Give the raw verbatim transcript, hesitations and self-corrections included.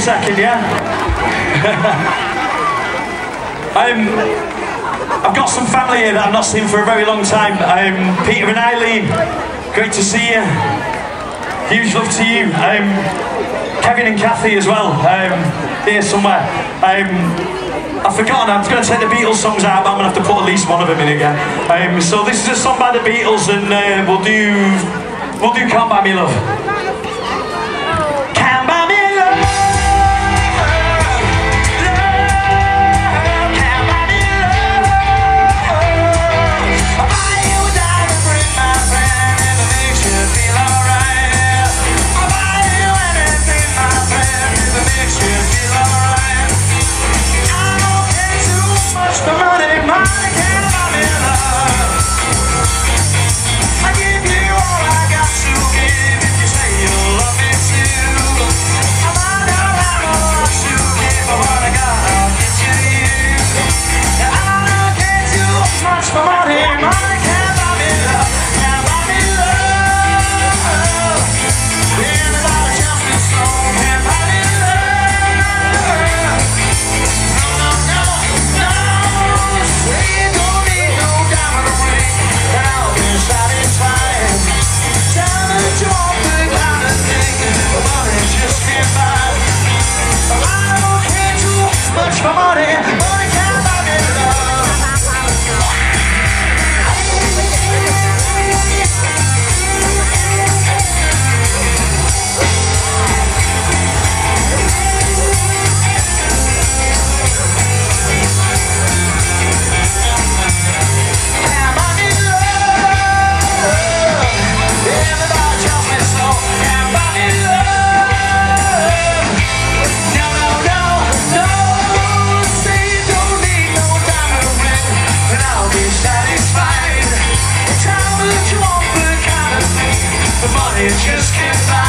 Second, yeah. um, I've got some family here that I've not seen for a very long time. Um, Peter and Eileen, great to see you. Huge love to you. Um, Kevin and Kathy as well. Um, here somewhere. Um, I've forgotten. I'm going to take the Beatles songs out, but I'm going to have to put at least one of them in again. Um, so this is a song by the Beatles, and uh, we'll do we'll do Can't Buy Me Love. Can't Buy Me. Just can't